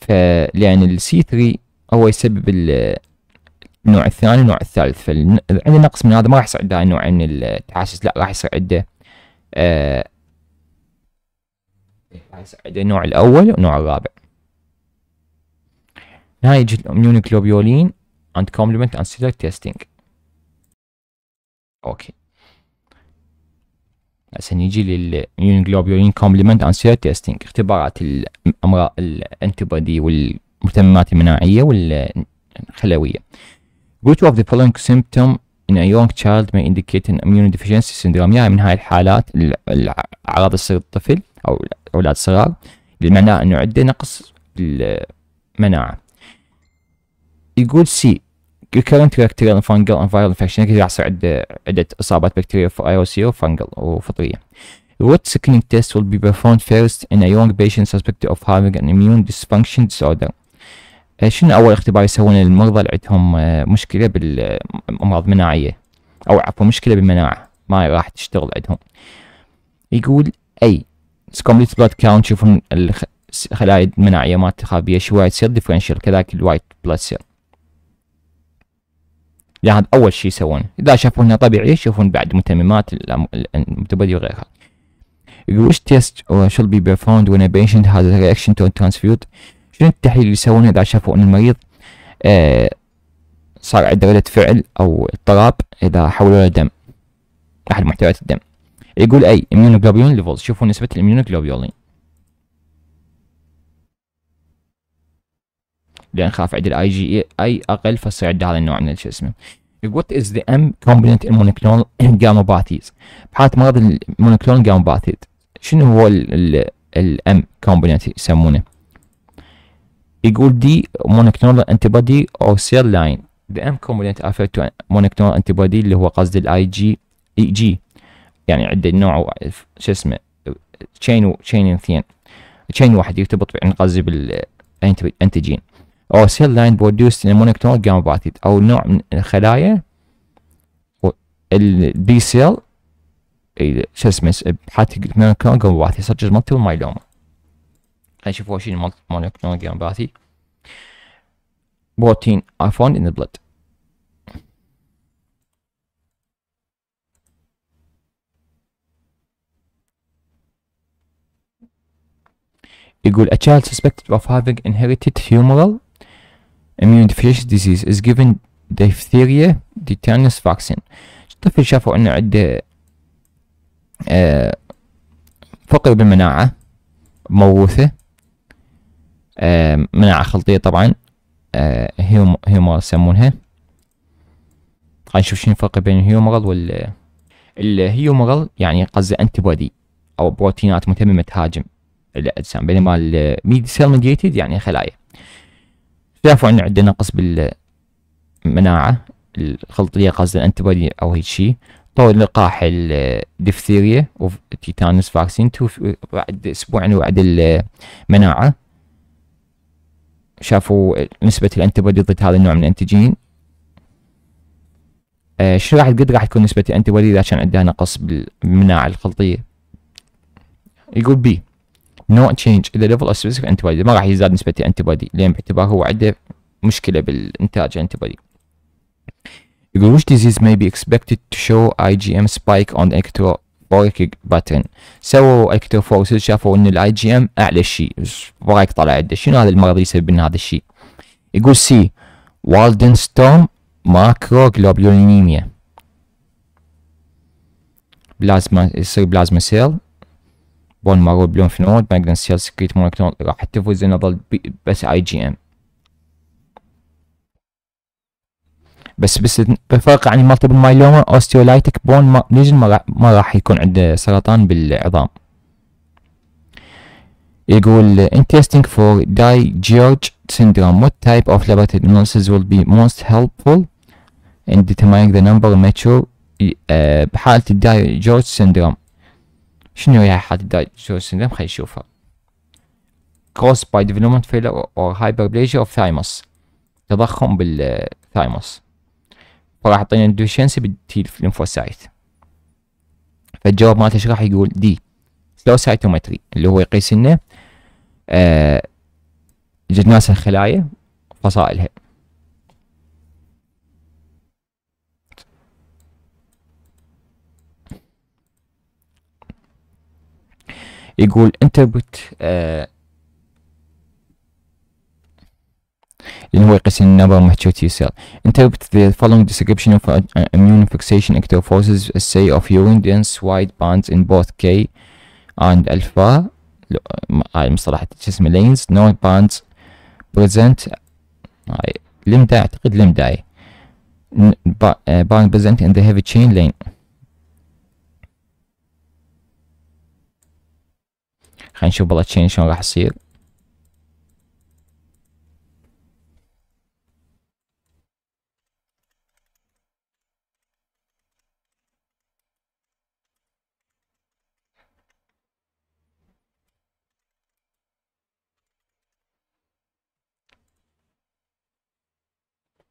فلان السي 3 هو يسبب النوع الثاني والنوع الثالث، فعنده نقص من هذا ما راح يصير عنده نوع من التحسس، لا راح يصير عنده هيساعد النوع الأول والنوع الرابع. هنا يجي الاميونوجلوبولين and complement and select testing. اوكي هسه نيجي للاميونوجلوبولين complement and select testing، اختبارات الامراض الانتيبودي والمتممات المناعية والخلوية. Which of the following symptom in a young child may indicate an immunodeficiency syndrome؟ يعني من هاي الحالات الاعراض تصير الطفل او الاولاد الصغار اللي معناه انه عنده نقص المناعة. يقول سي recurrent bacterial and fungal and viral infection، كثير يصير عنده عدة اصابات بكتيرية فيروسية وفنجل وفطرية. What screening test will be performed first in a young patient suspected of having an immune dysfunction disorder؟ شنو اول اختبار يسوونه للمرضى اللي عندهم مشكله بالامراض مناعيه او عفوا مشكله بالمناعه ما راح تشتغل عندهم؟ يقول اي كومبليت بلاد كاونت، يشوفون الخلايا المناعيه مالت الخابيه شو وايد سيل ديفرنشال كذاك الوايت بلاد سيل، يعني هذا اول شيء يسوونه. اذا شافوا انها طبيعيه يشوفون بعد متممات الانتبادي وغيرها. Which test should be performed when a patient has a reaction to a transfused؟ شنو التحليل اللي يسوونه اذا شافوا ان المريض صار عنده ردة فعل او اضطراب اذا حولوا له دم احد محتويات الدم؟ يقول اي immunoglobulin levels، شوفوا نسبة الاميونوجلوبولين لان خاف عند الاي جي اي اقل فصير عنده هذا النوع من شو اسمه. يقول what is the M component monoclonal gammopathies؟ بحالة مرض المونوكلونال جاموباثيز شنو هو الام component يسمونه؟ يقول دي مونوكلونال انتيبودي او سيل لاين. ذا ام كومبوننت افير تو مونوكلونال انتيبودي اللي هو قصد الاي جي اي جي، يعني عنده نوع شو اسمه تشين وتشين اثنين، تشين واحد يرتبط قصدي بالانتيجين. او سيل لاين برودوست مونوكلونال جاموباثيز، او نوع من الخلايا البي سيل شو اسمه حتى مونوكلونال جاموباثيز such as multiple myeloma. خلينا نشوف شنو مونوكلونال جاموباثي. بروتين are found in the blood. يقول a child suspected of having inherited humoral immunodeficiency disease is given diphtheria tetanus vaccine. الطفل شافوا انه عنده فقر بالمناعة موروثة، مناعة خلطية طبعا، هيومورال يسمونها. خلينا نشوف شنو الفرق بين الهيومورال وال الهيومورال يعني قصدي انتيبودي او بروتينات متممة تهاجم الاجسام، بينما الميد سيل ميديتد يعني خلايا. شافوا ان عندنا نقص بالمناعة الخلطية قصدي الانتيبودي او هيك شيء، طور لقاح الدفتيريا والتيتانوس فاكسين بعد اسبوعين وعد المناعة. شافوا نسبة الانتيبودي ضد هذا النوع من الانتيجين. شو راح قد راح تكون نسبة الانتيبودي اذا كان عندها نقص بالمناعة الخلطية؟ يقول بي no change in the level of specific antibody، ما راح يزداد نسبة الانتيبودي لان باعتباره هو عنده مشكلة بالانتاج الانتيبودي. يقول which disease may be expected to show IgM spike on the electrophoric pattern؟ سووا الكتروفوريسيس شافوا ان الاي جي ام اعلى شيء، برايك طلع عنده شنو هذا المرض يسبب لنا هذا الشيء؟ يقول سي والدنستوم ماكروغلوبولينيميا، بلازما يصير بلازما سيل بون مارو بلونف نود ماجنن سيل سكريت مونوكلونال راح تفوز لنا ظل بس اي جي ام بس بفرق عن المالتيبل مايلوما اوستيولايتك بون ليجن ما راح يكون عنده سرطان بالعظام. يقول testing for DiGeorge syndrome what type of laboratory analysis will be most helpful in determining the number of mature؟ بحالة DiGeorge syndrome شنو هي حالة DiGeorge syndrome؟ خلينا نشوفها. caused by development failure or hyperplasia of thymus، تضخم بالثايموس، فراح يعطينا deficiency بالتي ليمفوسايت. فالجواب ما تشرح يقول دي flow cytometry اللي هو يقيس لنا جناس الخلايا وفصائلها. يقول انت بت اللي هو يقيس النمبر محتوى تي سيل. Interpret the following description of immune fixation ectophosis assay of urine dense white bands in both K and alpha. هاي مصطلحات اسمه lanes. No bands present. هاي لمدا أعتقد لمدا. Band present in the heavy chain lane. خلينا نشوف بالله chain شلون راح يصير.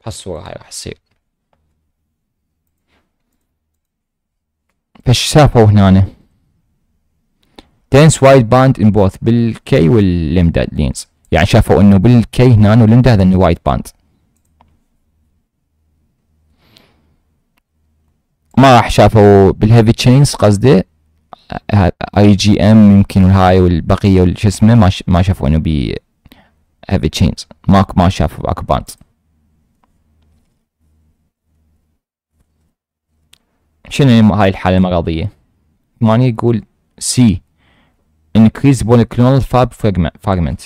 هالصورة هاي راح تصير. فش سافوا هنا dense wide band in both بالكي واللمدا لينز، يعني شافوا انه بالكي هنا واللمدا هذا انه wide band. ما راح شافوا بالهيفي تشينز قصده اي جي ام يمكن والهاي والبقية والش اسمه ما شافوا انه بي هيفي تشينز، ما شافوا اكو باند. شنو هاي الحالة المرضية؟ 8 يقول سي increase polyclonal fab fragment.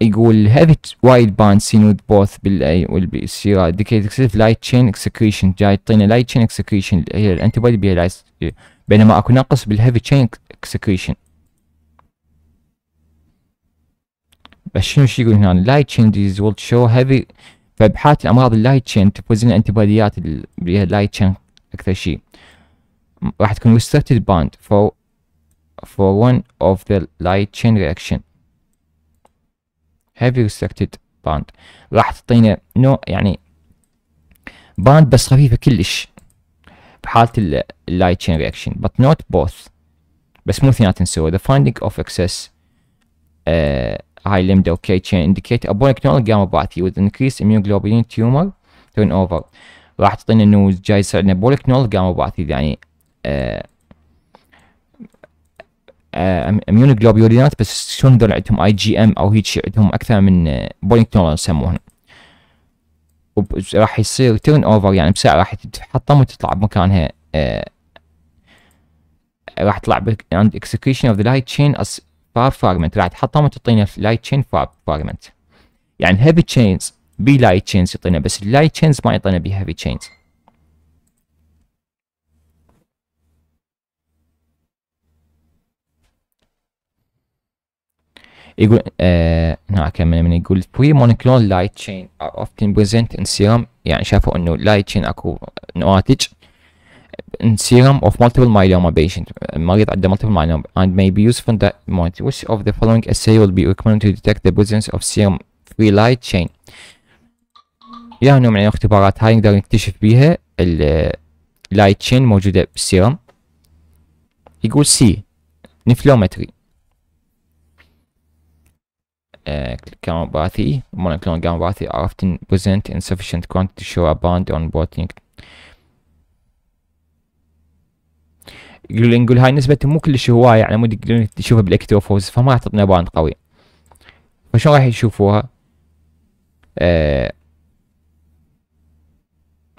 يقول heavy wide band seen with both بالA والبي سيرا indicates light chain execution. جاي تعطينا light chain execution هي الانتيبودي بها لايت، بينما اكو نقص بالهيفي chain execution. بس شنو يقول هنا؟ light chain disease will show heavy. فبحالة الأمراض اللايت تشين تفوز لنا انتيبوديات اللي هي اللايت تشين أكثر شيء راح تكون restricted bond for one of the light chain reaction heavy restricted bond. راح تعطينا نوع يعني باند بس خفيفة كلش بحالة اللايت تشين reaction but not both، بس مو اثنيناتهم سوا. The finding of excess high lambda K chain indicate a monoclonal gammopathy with increased immunoglobulin tumor turnover. راح تعطينا انه جاي يصير عندنا monoclonal gammopathy يعني immunoglobulins بس شلون هذول عندهم اي جي ام او هيك شيء، عندهم اكثر من monoclonal يسموهن، راح يصير turnover يعني بسرعه راح تتحطم وتطلع بمكانها. راح تطلع عند execution of the light chain as فاب فراغمنت، راح تحطهم وتعطينا لايت تشين فاب فراغمنت. يعني هيفي تشينز بي لايت تشينز يعطينا، بس اللايت تشينز ما يعطينا بي هيفي تشينز. يقول هنا اكمل من يقول بري مونوكلونال لايت تشين ار اوفتن بريزنت ان سيرم، يعني شافوا انه لايت تشين اكو نواتج in serum of multiple myeloma patient مريض عنده multiple myeloma and may be used for that monitoring. Which of the following assay will be recommended to detect the presence of serum free light chain؟ يا نوع من الاختبارات هاي نقدر نكتشف بيها ال light chain موجودة بالسيرم. يقول C نفلومتري gammopathy monoclonal gammopathy are often present in sufficient quantity to show a bond on protein. نقول هاي نسبته مو كلش هواية يعني مو تقدرون تشوفها بالاكتوفوز، فما راح تعطينا باند قوي. فشلون راح يشوفوها؟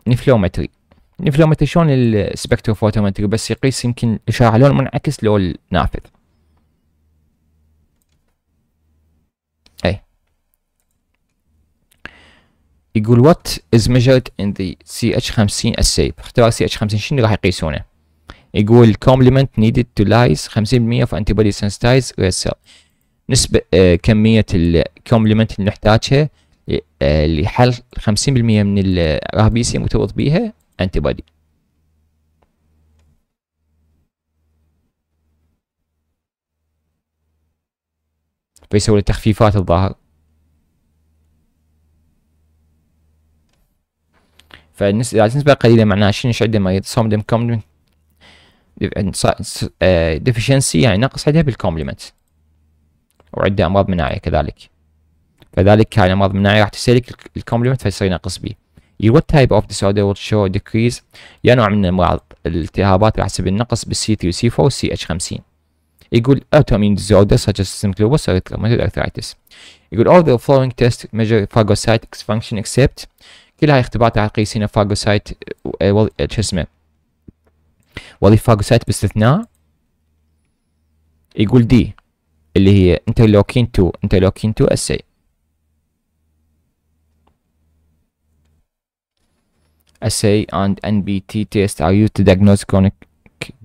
نفلومتري. نفلومتري شلون السبكتروفوتومتري بس يقيس يمكن اشعاع لون منعكس لون نافذ. اي يقول وات از ميجرد ان ذا CH50 assay. باختبار CH50 شنو راح يقيسونه؟ يقول complement needed to lyse 50% of antibody sensitized red cell. نسبة كمية الكومبلمنت اللي نحتاجها لحل 50% من الرهبيسية المرتبط بيها antibody. فيسوي له تخفيفات الظاهر. فالنسبة قليلة معناها شنو عندنا مريض some of them complement ديفيشنسي يعني نقص عندها بالكومبلمنت وعندها امراض مناعيه كذلك، فذلك هاي الامراض المناعيه راح تسلك الكومبلمنت فيصير ينقص بيه. يقول تايب اوف ديسوردر ويل شو ديكريز، يا نوع من الامراض الالتهابات على حسب النقص بالسي 3 سي 4 سي اتش 50. يقول autoimmune disorders such as systemic lupus erythematosus. يقول all the following tests measure phagocyte function except. كل هاي اختبارات قيس هنا فاجوسايت شو اسمه وظيفة فاجوسايت باستثناء. يقول دي اللي هي انترلوكين 2 انترلوكين 2 اسي. Assay and NBT tests are used to diagnose chronic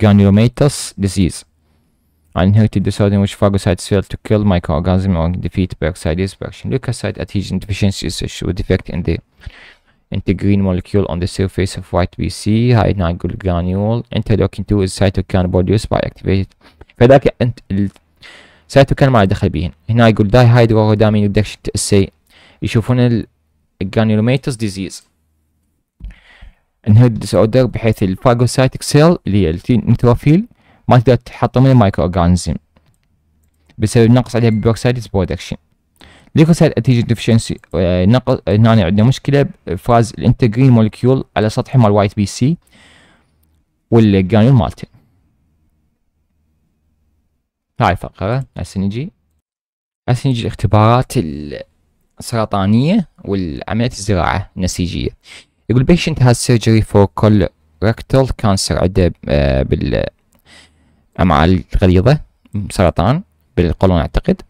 granulomatous disease, an inherited disorder in which phagocytes fail to kill microorganisms or defeat peroxidase production. Leukocyte adhesion deficiency is a show defect in the integrin molecule on the surface of white BC. High nodule granule. Interleukin 2 is cytokine produced by activated. فذاك السيتوكاين ما له دخل بيهن. هنا يقول داي هيدروهيدامين ريدكشن اسي يشوفون الجرانيولوميتوس ديزيز. انهيرد ديس اوردر بحيث الفاجوسايتك سيل اللي هي النيتروفيل ما تقدر تحطم من المايكرو اورجانيزم بسبب نقص عليها بالبروكسايدز برودكشن. ليكوسايت اتيجن ديفشنسي نقص هنا عندنا مشكله بافراز الانتجرين مولكيول على سطح مال وايت بي سي والجانيول مالته. هاي الفقره هسه نجي الاختبارات السرطانيه والعمليات الزراعه النسيجيه. يقول patient has surgery for colorectal cancer عنده بالأمعاء الغليظة سرطان بالقولون أعتقد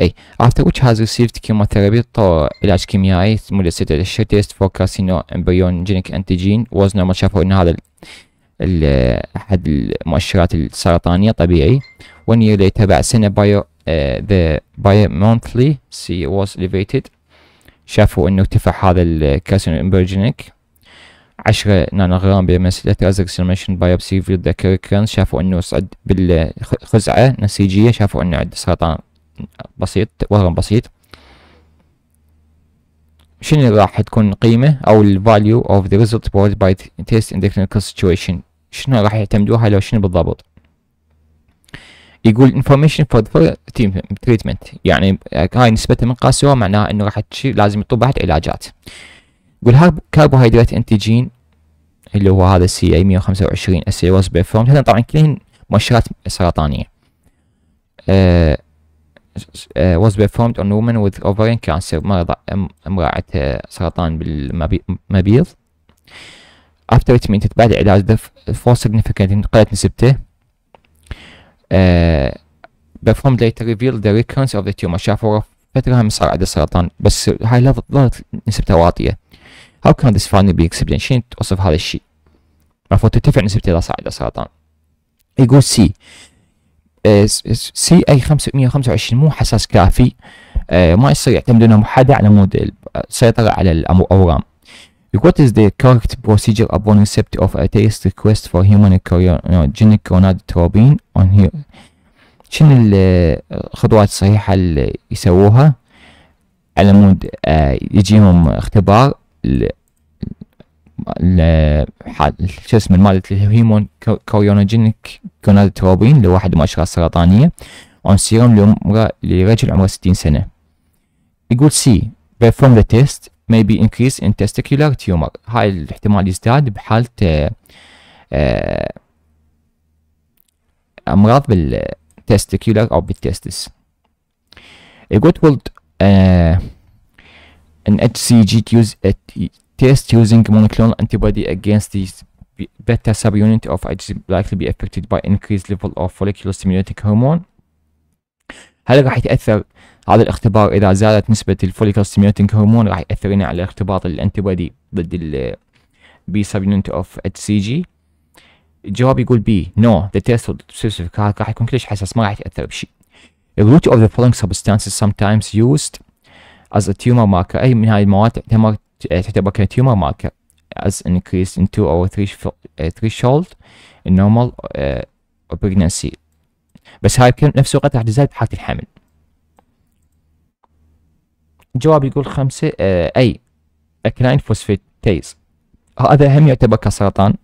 أي after which has received chemotherapy علاج كيميائي مدة 6 أشهر. test for carcinoembryogenic antigen was normal. شافوا إن هذا أحد المؤشرات السرطانية طبيعي. 1 year later بعد سنة the biomonthly C was elevated. شافوا انه ارتفع هذا الكالسيوم امبرجينيك 10 نانوغرام بمسلة ترانزكسلميشن بايوبسي في الذاكرة. شافوا انه صعد بالخزعة نسيجية، شافوا انه عنده سرطان بسيط وهرم بسيط. شنو راح تكون القيمة او الفاليو اوف ذا ريزلت بروفايد باي تيست ان ذا كلينيكال سيتويشن، شنو راح يعتمدوها لو شنو بالضبط؟ يقول information for the treatment، يعني هاي نسبتها من قاسوها معناها انه راح لازم يطلب بعد علاجات. يقول كربوهيدرات انتيجين اللي هو هذا السي اي 125 اس اي واز بيرفورم. هذا طبعا كلهن مؤشرات سرطانيه. واز بيرفورمد اون وومن وذ اوفرين كانسر، مرضى امراه سرطان بالمبيض. افتر تريتمنت بعد علاج فور سيجنفكنت انقلت نسبته. performed later revealed the recurrence of the tumor. شافوا فترة هم صار عند السرطان بس هاي لا ظلت نسبتها واطية. How can this finding be explained؟ شنو توصف هذا الشيء؟ المفروض ترتفع نسبته إذا صار عند السرطان. يقول سي سي أي 525 مو حساس كافي، ما يصير يعتمدون محاذاة على مود السيطرة على الأورام. What is the correct procedure upon receipt of a test request for human chorionic gonadotropin on here؟ شنو الخطوات الصحيحة اللي يسووها على مود يجيهم اختبار شو اسمه مالت الهيمون كوريونوجينيك جونادوتروبين اللي هو واحد المؤشرات السرطانية on serum لرجل عمره 60 سنة. يقول سي perform the test may be increased in testicular tumor. هاي الاحتمال يزداد بحالة أمراض بالتستيكولار أو بالتستس. What will an HCG use a test using monoclonal antibody against the beta subunit of HCG likely be affected by increased level of follicular stimulating hormone؟ هل راح يتأثر هذا الاختبار إذا زادت نسبة الفوليكل ستيميوليتنج هرمون؟ راح يأثر هنا على اختباط الأنتيبودي ضد ال B subunit of HCG. الجواب يقول بي نو ذا تيست راح يكون كلش حساس ما راح يتأثر بشيء. الروت أوف ذا فولينج سبستانسز سم تايمز يوزد أز تيومر ماركر، أي من هاي المواد تعتبر كتيومر ماركر أز انكريز إن 2 أو 3 شولد النورمال بريجنسي، بس هاي بنفس الوقت راح تزداد بحالة الحمل. الجواب يقول 5 اي اكلاين فوسفاتيز، هذا هم يعتبر كسرطان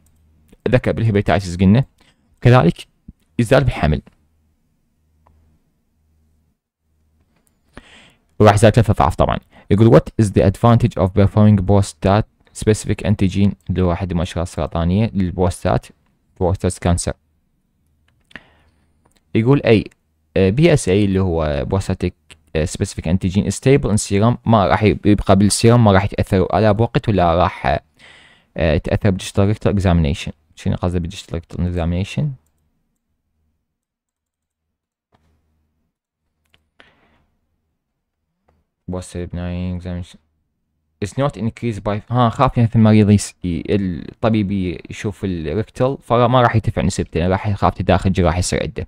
ذكر بالهيباتايتس قلنا، وكذلك يزداد بالحمل وراح يزداد 3 أضعاف طبعا. يقول وات از ذا ادفانتج اوف بيرفورمينج بروستات سبيسيفيك انتيجين اللي هو احد المؤشرات السرطانيه للبروستات كانسر. يقول اي بي اس اي اللي هو بروستاتيك سبيسيفيك انتيجين ستيبل ان سيرم، ما راح يبقى بالسيرم، ما راح يتاثر لا بوقت ولا راح يتاثر بالديجيتال ريكتال اكزامينيشن. شنو قصدي بالديجيتال ريكتال اكزامينيشن؟ بروستاتيك اكزامينيشن It's not increased by خاف مثل المريض الطبيب يشوف الريكتال فما راح يتفع نسبته، راح يخاف تداخل جراحي يصير عنده.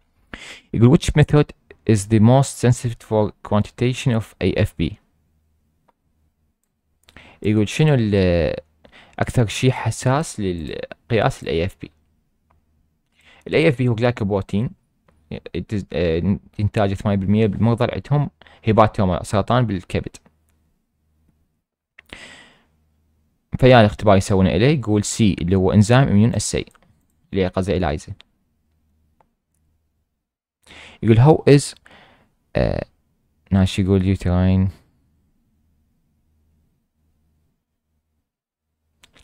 يقول which method is the most sensitive for quantitation of AFP؟ يقول شنو أكثر شيء حساس لقياس ال AFP؟ ال AFP هو glycoprotein إنتاجه 8% بالمرضى اللي عندهم هيباتوما سرطان بالكبد. فيا الاختبار يسوونه إليه يقول سي اللي هو إنزيم إميون أساي اللي هي قصدي إلايزا. يقول how is ناش يقول يوترين،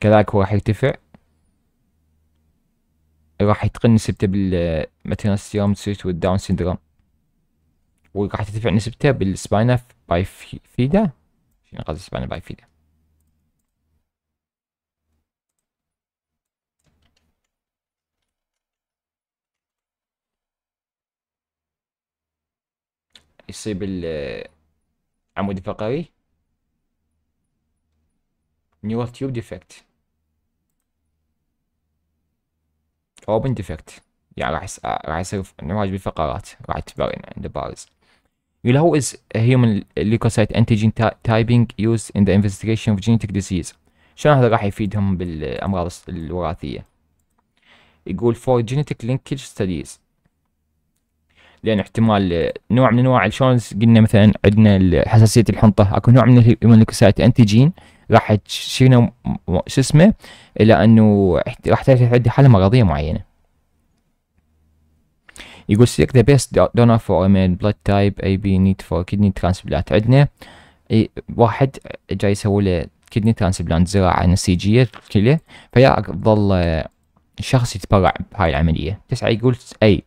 كذلك هو راح يرتفع، راح يتقل نسبته بالميتانوسيوم سيت والداون سيندروم، وراح ترتفع نسبته بالسباينا باي فيدا. شنو قصدي سباينا باي فيدا؟ يصيب العمود الفقري neural tube defect open defect، يعني راح يصير انزعاج بالفقرات، راح تبين عنده بارز. يقول هو is human leukocyte antigen typing used in the investigation of genetic disease. شلون هذا راح يفيدهم بالامراض الوراثيه؟ يقول for genetic linkage studies، لأن احتمال نوع من أنواع شلون قلنا مثلا عندنا حساسية الحنطة، اكو نوع من الليكوسايت أنتيجين راح تشيرنا شو اسمه إلى أنه راح تعرف عندي حالة مرضية معينة. يقول select the best donor for male blood type AB need for kidney transplant. عندنا واحد جاي يسوي له kidney transplant زراعة نسيجية كله، فيا أفضل شخص يتبرع بهاي العملية. 9 يقول أي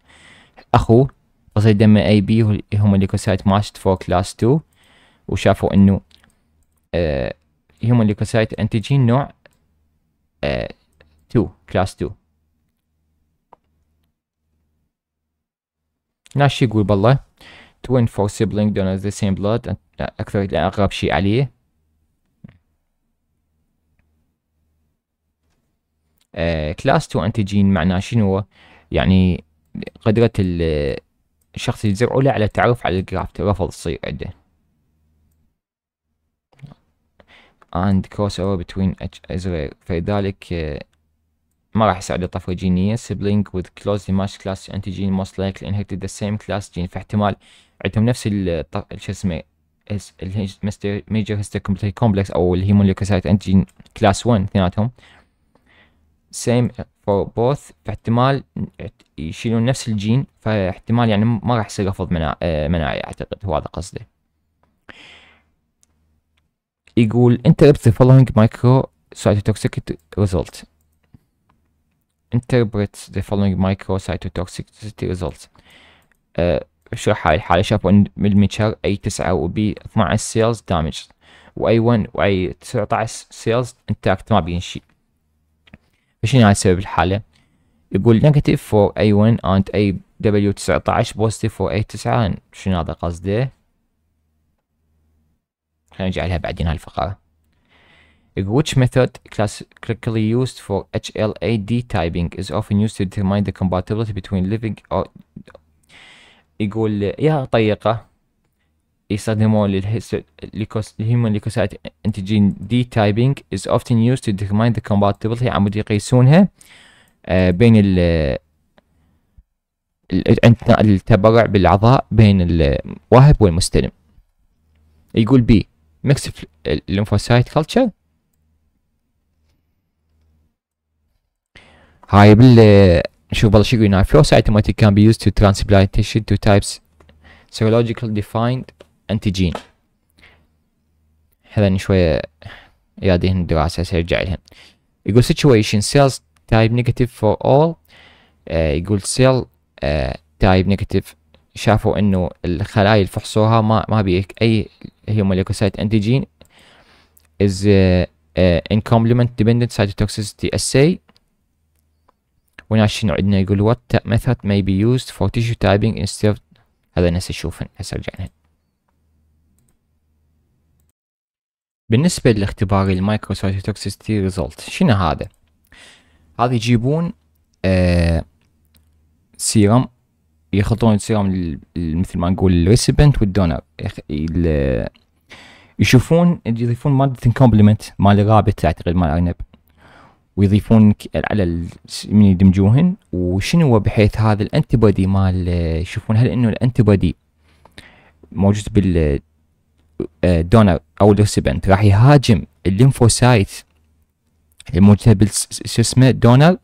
أخوه قصدي دم اي بي هم الليكوسايت ماتشد فور كلاس 2، وشافوا انه هم الليكوسايت انتيجين نوع 2 كلاس 2. ناش يقول بالله توين فور سيبلينج دونرز ذا سيم بلاد، اكثر اقرب شيء عليه. كلاس 2 انتيجين معناه شنو هو؟ يعني قدرة الشخص اللي زرعوا له على التعرف على الجرافت، رفض تصير عنده and cross over between Israel، فلذلك ما راح يساعده طفرة جينية. sibling with closely matched class antigen most likely inherited the same class gene، فاحتمال عندهم نفس شو اسمه major histocomplex كومبلكس او الهيموليكوسايت انتيجين كلاس 1 اثنيناتهم same for both، فاحتمال يشيلون نفس الجين، فاحتمال يعني ما راح يصير رفض مناعي، اعتقد هو هذا قصده. يقول interpret the following micro cytotoxic result، interpret the following micro cytotoxic result. اشرح هاي الحالة. شافوا ان بالمتشر اي 9 وبي 12 سيلز دامج، واي 1 واي 19 سيلز انتاكت ما بين شيء. شنو هاي سبب الحالة؟ يقول negative for A1 and AW19 positive for A9. شنو هذا قصده؟ خلينا نجعلها بعدين هالفقرة. يقول which method classically used for HLA-D typing is often used to determine the compatibility between living or. يقول يا طريقة يستخدمون للليكوسايت انتيجين دي تايبينج is often used to determine the compatibility، عمود يقيسونها بين اثناء التبرع بالأعضاء بين الواهب والمستلم. يقول بي mixed lymphocyte culture، هاي بال شوف بالله شو قلنا flow cytometry can be used to transplant tissue to types serological defined antigen. هذا شوية ياديهن الدراسة سيرجع لهن. يقول situation cells type negative for all، يقول cell تايب نيجاتيف، شافوا انه الخلايا اللي فحصوها ما بيك اي هيموليكوسايت انتيجين is in complement dependent cytotoxicity assay. وهنا شنو عندنا؟ يقول what method may be used for tissue typing instead. هذا ناس يشوفن هسه رجعنا. بالنسبة لاختبار المايكروسايتوتوكسيستي ريزولت، شنو هذا؟ هذا يجيبون سيرم، يخلطون السيرم مثل ما نقول الريسبنت والدونر، يشوفون يضيفون مادة كومبلمنت مال الرابط اعتقد مال الارنب، ويضيفون على من يدمجوهن وشنو هو، بحيث هذا الانتي بودي مال يشوفون هل انه الانتي بودي موجود بالدونر او الريسبنت راح يهاجم الليمفوسايت الموجودة بالش اسمه دونر،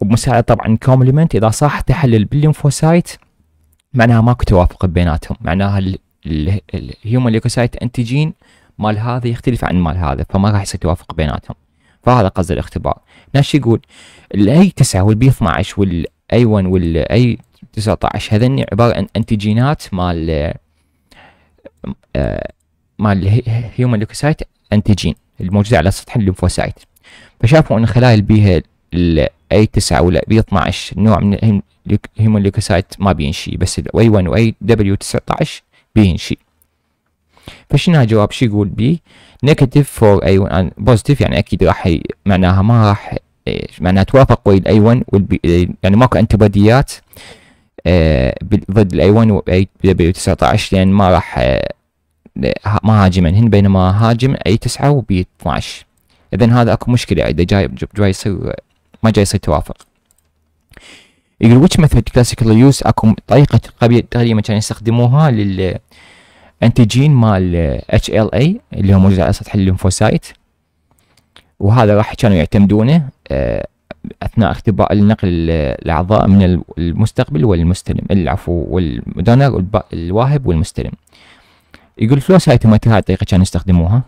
وبمساعدة طبعا كومبلمنت. اذا صح تحلل بالليمفوسايت معناها ماكو توافق بيناتهم، معناها الهيوموليكوسايت انتيجين مال هذا يختلف عن مال هذا، فما راح يصير توافق بيناتهم، فهذا قصد الاختبار. ناش يقول الاي 9 والبي 12 والاي 1 والاي 19 هذني عباره عن انتيجينات مال هيوموليكوسايت انتيجين الموجوده على سطح الليمفوسايت، فشافوا ان خلايا البيها الاي 9 والبي 12 نوع من الهيموليكوسايت ما بينشي، بس الاي 1 واي دبليو 19 بينشي. فشنو جواب؟ شو يقول بي؟ نيجاتيف فور اي 1 بوزيتيف، يعني اكيد راح معناها ما راح معناها توافق ويا الاي 1 والبي، يعني ماكو انتباديات ضد الاي 1 واي 19 لان ما راح ما هاجمنهن، بينما هاجم اي 9 وبي 12. اذا هذا اكو مشكله اذا جاي يصير ما جاي يصير توافق. يقول ويتش ميثود كلاسيكال يوز، اكو طريقه تقريبا كانوا يستخدموها لل انتيجين مال HLA اللي هو موجود على سطح الليمفوسايت، وهذا راح كانوا يعتمدونه اثناء اختبار النقل الاعضاء من المستقبل والمستلم، العفو والدونر الواهب والمستلم. يقول فلو سايتومتري هاي الطريقه كانوا يستخدموها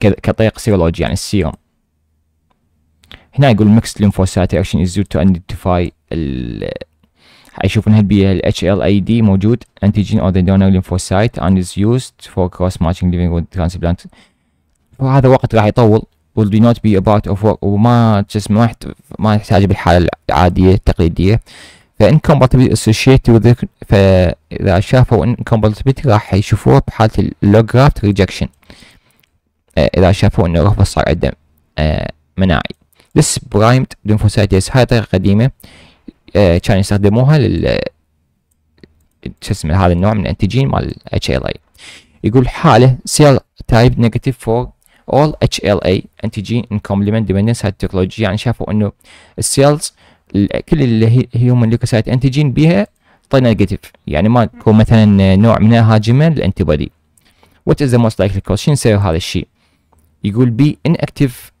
كطريق سيرولوجي يعني السيروم. هنا يقول ميكس ليمفوسايت رياكشن از تو ايدنتيفاي، يشوفون هل بيها ال HLA-D موجود antigen on the donor lymphocyte and is used for cross-matching living with transplant. وهذا وقت راح يطول will be not be about of work، وما جسم ما يحتاج بالحالة العادية التقليدية، فإنcompatibility associated with، فإذا شافوا incompatibility راح يشوفوه بحالة allograft rejection إذا شافوا إنه رفض صار عنده مناعي. this primed lymphocytes هاي طريقة قديمة كانوا يستخدموها لل هذا النوع من الانتيجين مال HLA. يقول حاله سيل تايب نيجاتيف فور اول HLA انتيجين ان كومبلمنت ديبندنت سايتوكولوجي، يعني شافوا انه السيلز كل اللي هيومن ليكوسايت انتيجين بيها طلع نيجاتيف، يعني ما تكون مثلا نوع منها هاجمه للانتي بودي. وات از ذا موست لايكلي كوز، شنو يسوي هذا الشيء؟ يقول بي ان اكتيف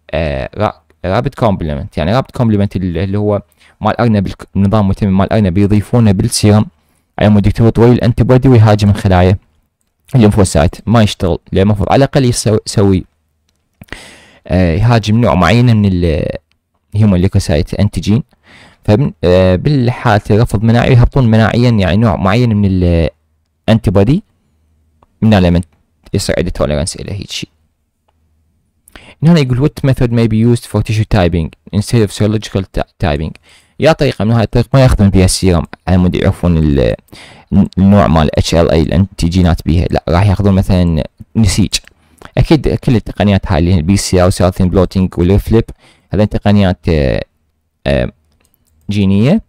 رابد كومبلمنت، يعني رابد كومبلمنت اللي هو مال ارنب، النظام متمم مال ارنب يضيفونه بالسيرم على مود يرتبط ويا الانتي بودي ويهاجم الخلايا الليمفوسايت. ما يشتغل لان المفروض على الاقل يسوي يهاجم نوع معين من الهيموليكوسايت انتيجين، فبالحالة رفض مناعي يهبطون مناعيا يعني نوع معين من الانتي بودي من المنت يصير عنده توليرنس الى هيك شيء. هنا يقول what method may be used for tissue typing instead of serological typing، يا طريقة من هاي الطريقة ما ياخذون بيها السيرم على مود يعرفون النوع مال HLA الانتيجينات بيها، لا راح ياخذون مثلا نسيج. اكيد كل التقنيات هاي اللي هي البي سي او ساوثين بلوتينج والفليب هذه تقنيات جينية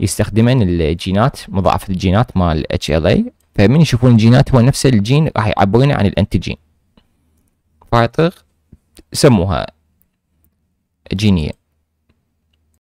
يستخدمن الجينات مضاعفة الجينات مال HLA، فمن يشوفون الجينات هو نفس الجين راح يعبرون عن الانتيجين، فهاي طريقة سموها جينية.